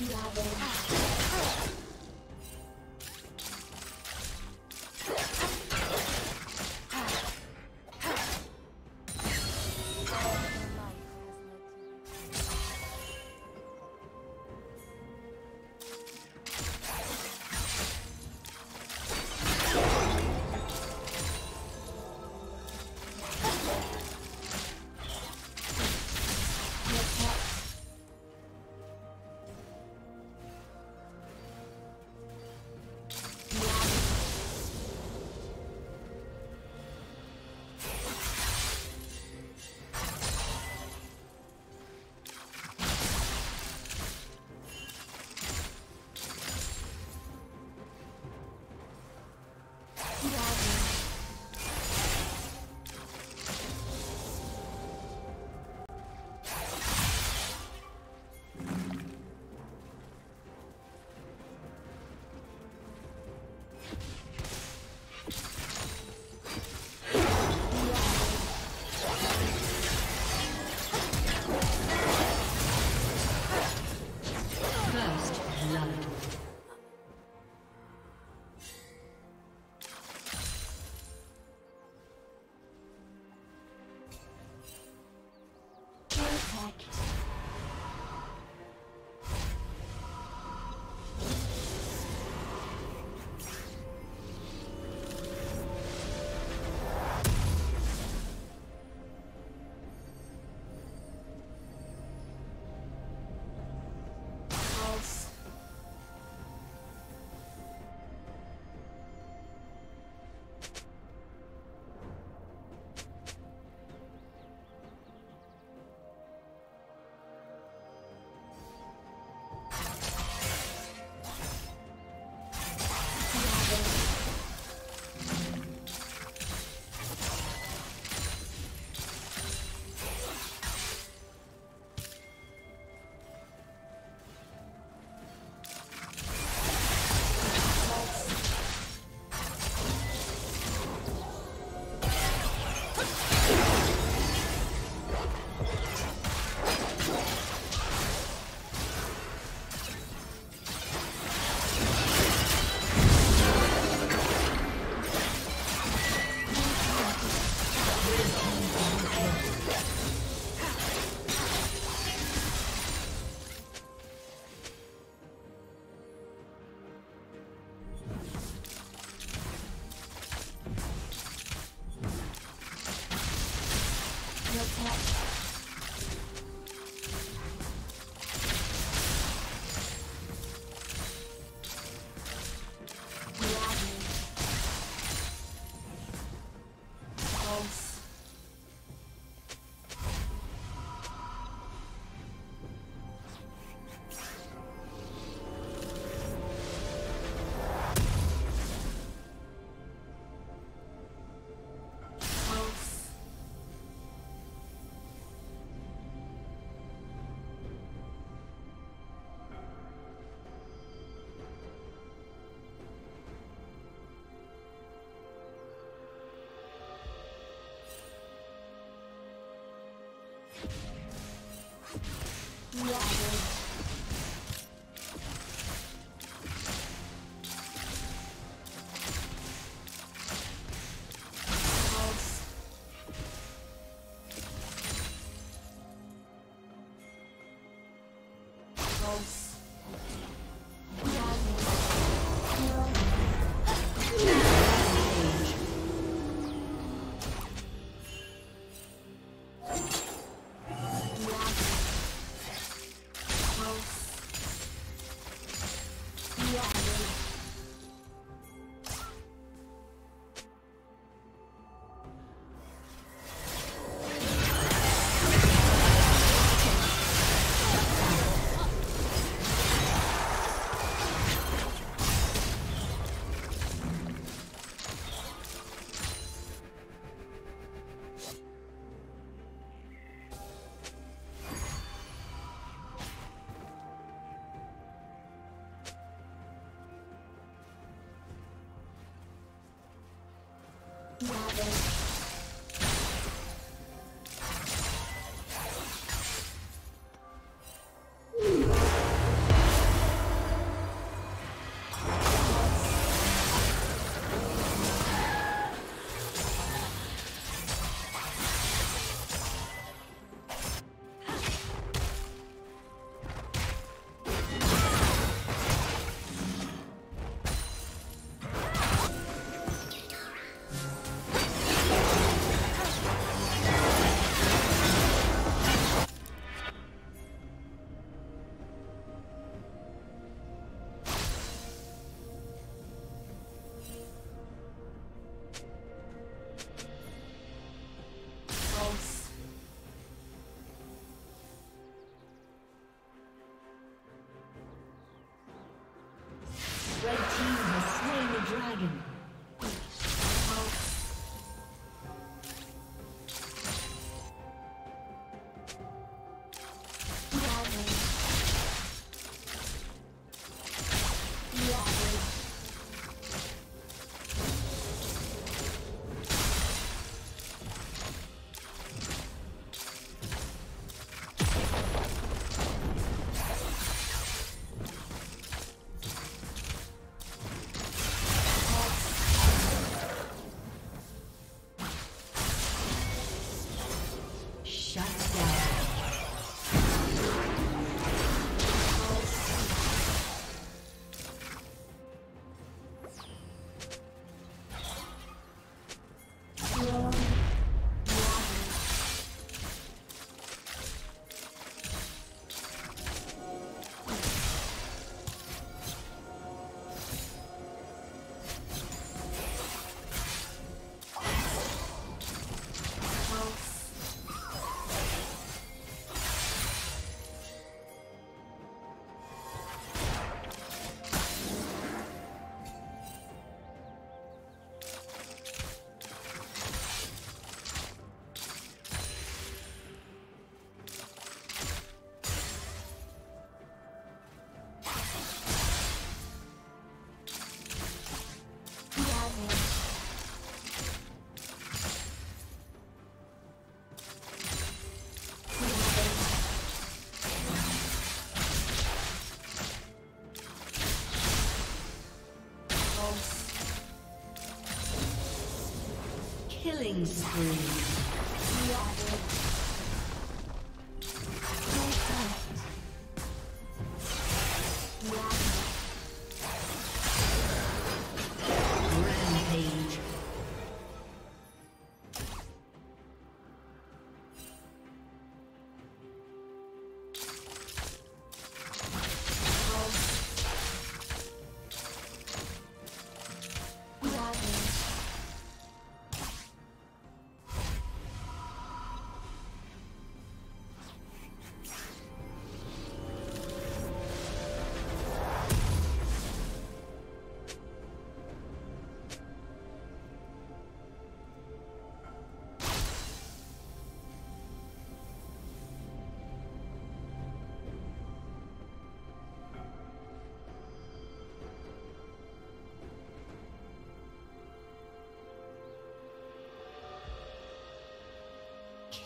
Yeah. Killing spree.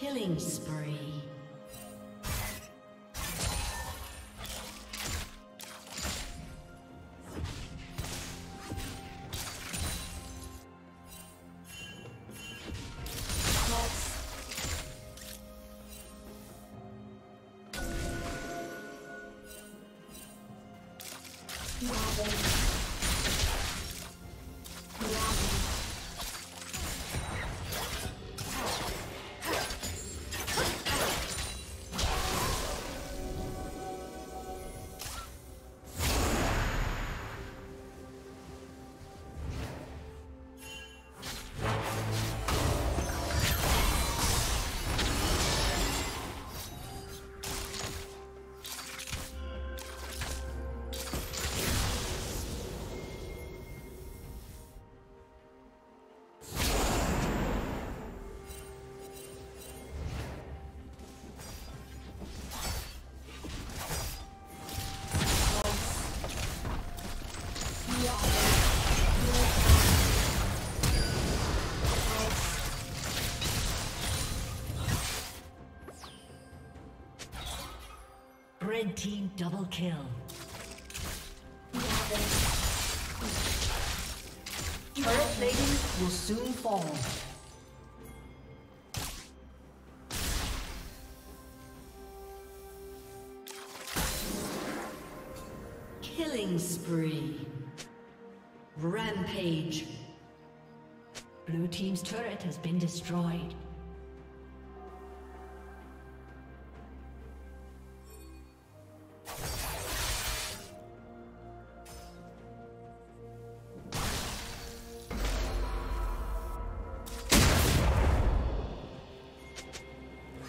Killing spree. Red team double kill. Turret plating will soon fall. Killing spree. Rampage. Blue team's turret has been destroyed.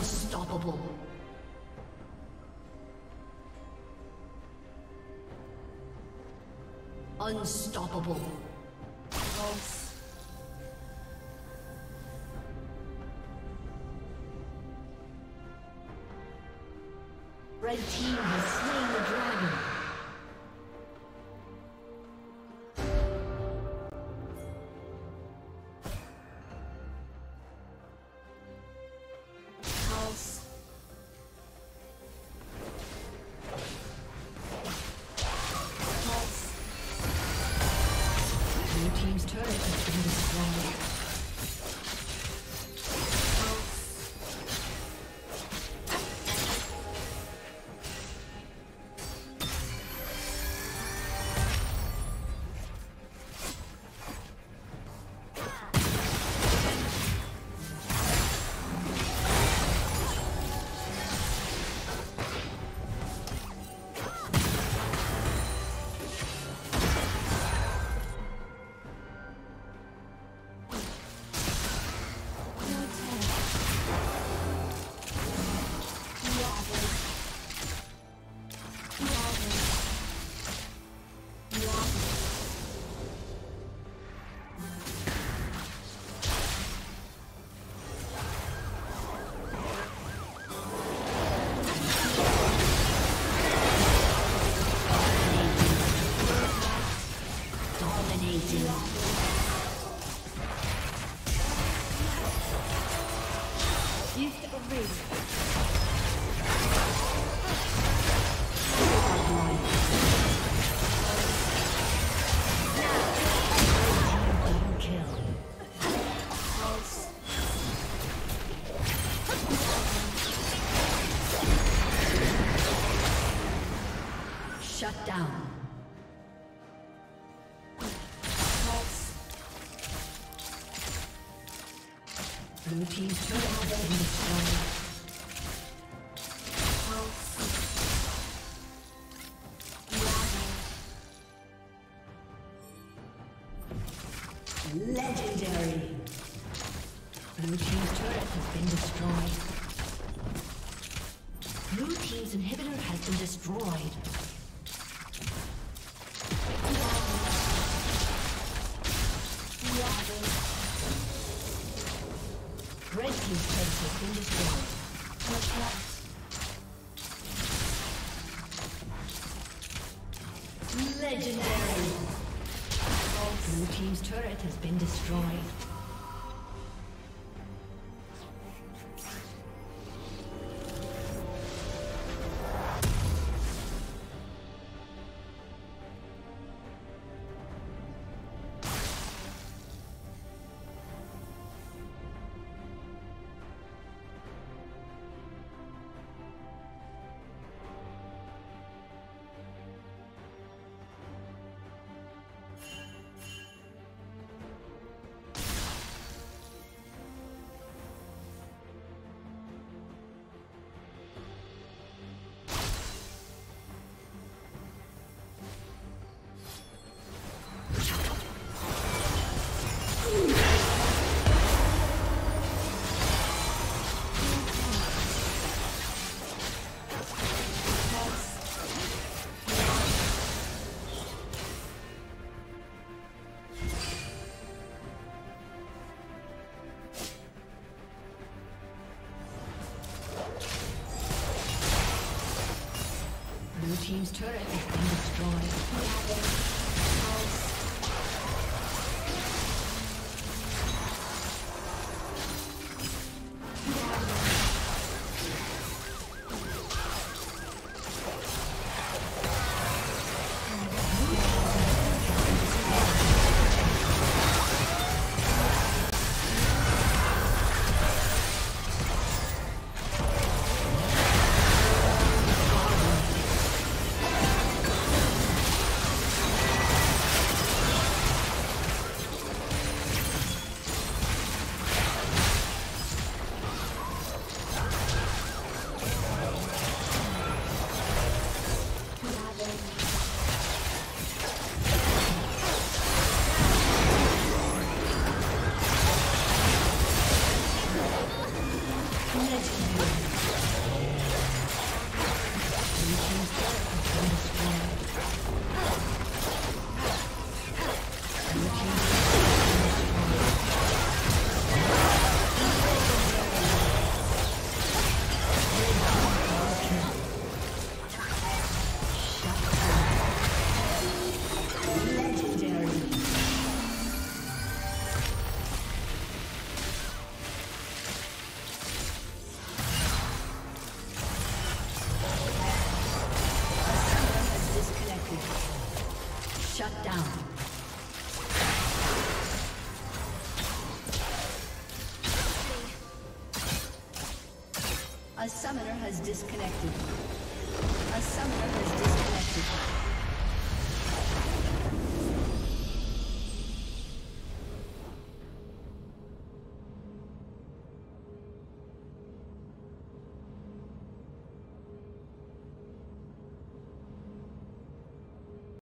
Unstoppable. Unstoppable. Red team has slain the dragon. Shut down. Blue team's turret has been destroyed. Legendary. Blue team's turret has been destroyed. Blue team's inhibitor has been destroyed. Red team's turret has been destroyed. Legendary. Blue team's turret has been destroyed. Team's turret has been destroyed. A summoner has disconnected. A summoner has